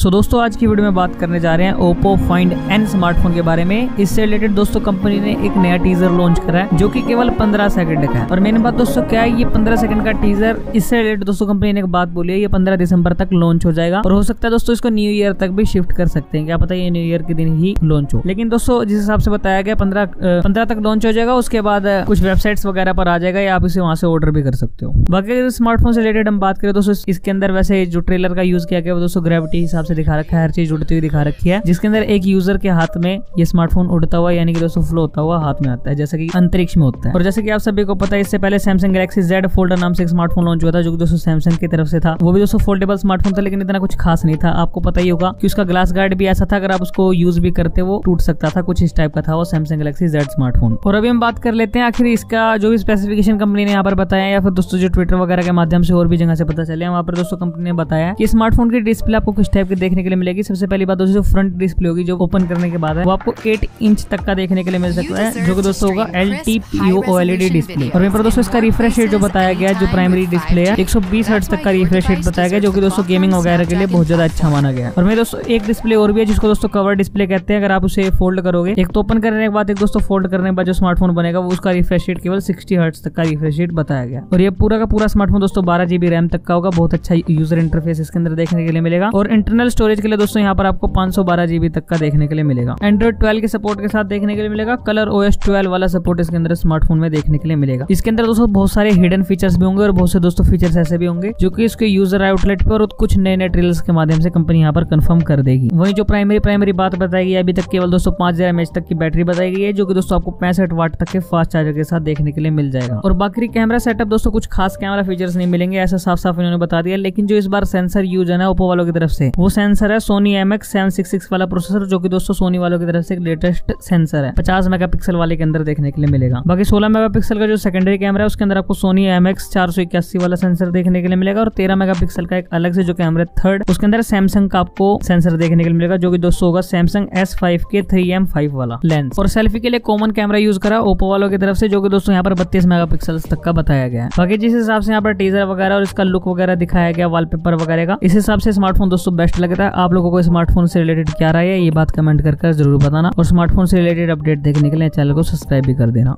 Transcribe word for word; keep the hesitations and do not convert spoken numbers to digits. सो दोस्तों आज की वीडियो में बात करने जा रहे हैं Oppo Find N स्मार्टफोन के बारे में। इससे रिलेटेड दोस्तों कंपनी ने एक नया टीजर लॉन्च करा है जो कि केवल पंद्रह सेकंड का है। और मेन बात दोस्तों क्या है, ये पंद्रह सेकंड का टीजर, इससे रिलेटेड दोस्तों कंपनी ने एक बात बोली है, ये पंद्रह दिसंबर तक लॉन्च हो जाएगा और हो सकता है दोस्तों इसको न्यू ईयर तक भी शिफ्ट कर सकते हैं, क्या पता ये न्यू ईयर के दिन ही लॉन्च हो। लेकिन दोस्तों जिस हिसाब से बताया गया पंद्रह पंद्रह तक लॉन्च हो जाएगा, उसके बाद कुछ वेबसाइट्स वगैरह पर आ जाएगा या आप इसे वहाँ से ऑर्डर भी कर सकते हो। बाकी स्मार्टफोन से रिलेटेड हम बात करें दोस्तों, इसके अंदर वैसे जो ट्रेलर का यूज किया गया वो दोस्तों ग्रेविटी हिसाब से दिखा रखा है, हर चीज जुड़ती हुई दिखा रखी है, जिसके अंदर एक यूजर के हाथ में ये स्मार्टफोन उड़ता हुआ यानी कि दोस्तों फ्लो होता हुआ हाथ में आता है, जैसे कि अंतरिक्ष में होता है। और जैसे कि आप सभी को पता है, इससे पहले सैमसंग गैलेक्सी Z Fold नाम से एक स्मार्टफोन लॉन्च हुआ था जो कि दोस्तों सैमसंग की तरफ से था, वो भी दोस्तों फोल्डेबल स्मार्टफोन था, लेकिन इतना कुछ खास नहीं था। आपको पता ही होगा कि उसका ग्लास गार्ड भी ऐसा था, अगर आप उसको यूज भी करते वो टूट सकता था, कुछ इस टाइप का था वो सैमसंग गैलेक्सी Z स्मार्टफोन। और अभी हम बात कर लेते हैं आखिर इसका जो स्पेसिफिकेशन कंपनी ने यहाँ पर बताया, या फिर दोस्तों जो ट्विटर वगैरह के माध्यम से और भी जगह से पता चले, वहाँ पर दोस्तों कंपनी ने बताया कि स्मार्टफोन की डिस्प्ले आपको किस टाइप की देखने के लिए मिलेगी। सबसे पहली बात दोस्तों फ्रंट डिस्प्ले होगी जो ओपन करने के बाद है, वो आपको आठ इंच तक का देखने के लिए मिल सकता है, जो कि दोस्तों होगा L T P O O L E D display. और यहाँ पर दोस्तों इसका रिफ्रेश रेट जो बताया गया, जो प्राइमरी डिस्प्ले है एक सौ बीस हर्ट्ज तक का रिफ्रेश रेट बताया गया, जो कि दोस्तों गेमिंग वगैरह के लिए बहुत ज्यादा अच्छा माना गया। और मेरे दोस्तों एक डिस्प्ले और भी है जिसको दोस्तों कवर डिस्प्ले कहते हैं, अगर आप उसे फोल्ड करोगे, एक तो ओपन करने के बाद, एक दोस्तों फोल्ड करने के बाद जो स्मार्टफोन बनेगा वो उसका रिफ्रेश रेट केवल साठ हर्ट्ज तक का रिफ्रेश रेट बताया गया। और ये पूरा का पूरा स्मार्टफोन दोस्तों बारह जीबी रैम तक का होगा, बहुत अच्छा यूजर इंटरफेस इसके अंदर देखने के लिए मिलेगा। और इंटरनल स्टोरेज के लिए दोस्तों यहाँ पर आपको पाँच सौ बारह जीबी तक का देखने के लिए मिलेगा, एंड्रॉइड ट्वेल्व के सपोर्ट के साथ देखने के लिए मिलेगा, कलर ओ एस ट्वेल्व वाला सपोर्ट इसके अंदर स्मार्टफोन में देखने के लिए मिलेगा। इसके अंदर दोस्तों बहुत सारे हिडन फीचर्स भी होंगे और बहुत से दोस्तों फीचर्स ऐसे भी होंगे जो कि इसके यूजर आउटलेट पर और कुछ नए नए ट्रेलर्स के माध्यम से कंपनी यहाँ पर कंफर्म कर देगी। वहीं जो प्राइमरी प्राइमरी बात बताई गई, अभी तक केवल दोस्तों पांच हजार एमएच तक की बैटरी बताई गई है, जो कि दोस्तों आपको पैंसठ वाट तक के फास्ट चार्जर के साथ देखने के लिए मिल जाएगा। और बाकी कैमरा सेटअप दोस्तों कुछ खास कैमरा फीचर्स नहीं मिलेंगे, ऐसा साफ साफ इन्होंने बता दिया। लेकिन जो इस बार सेंसर यूज है ना ओप्पो वालों की तरफ से, वो सेंसर है Sony I M X seven six six वाला प्रोसेसर, जो कि दोस्तों सोनी वालों की तरफ से एक लेटेस्ट सेंसर है, पचास मेगापिक्सल वाले के अंदर देखने के लिए मिलेगा। बाकी सोलह मेगापिक्सल का जो सेकेंडरी कैमरा है उसके अंदर आपको सोनी आई एम एक्स चार सौ इक्यासी वाला सेंसर देखने के लिए मिलेगा। और तेरह मेगापिक्सल का एक अलग से जो कैमरा थर्ड, उसके अंदर सैमसंग का आपको सेंसर देखने के लिए मिलेगा, जो कि दोस्तों होगा Samsung S five K three M five वाला लेंस। और सेल्फी के लिए कॉमन कैमरा यूज करा ओप्पो वालों की तरफ से, जो कि दोस्तों यहाँ पर बत्तीस मेगा पिक्सल तक का बताया गया है। बाकी जिस हिसाब से यहाँ पर टीजर वगैरह और इसका लुक वगैरह दिखाया गया, वॉलपेपर वगैरह का, इस हिसाब से स्मार्टफोन दोस्तों बेस्ट लगता है। आप लोगों को स्मार्टफोन से रिलेटेड क्या राय है, ये बात कमेंट करके जरूर बताना। और स्मार्टफोन से रिलेटेड अपडेट देखने के लिए चैनल को सब्सक्राइब भी कर देना।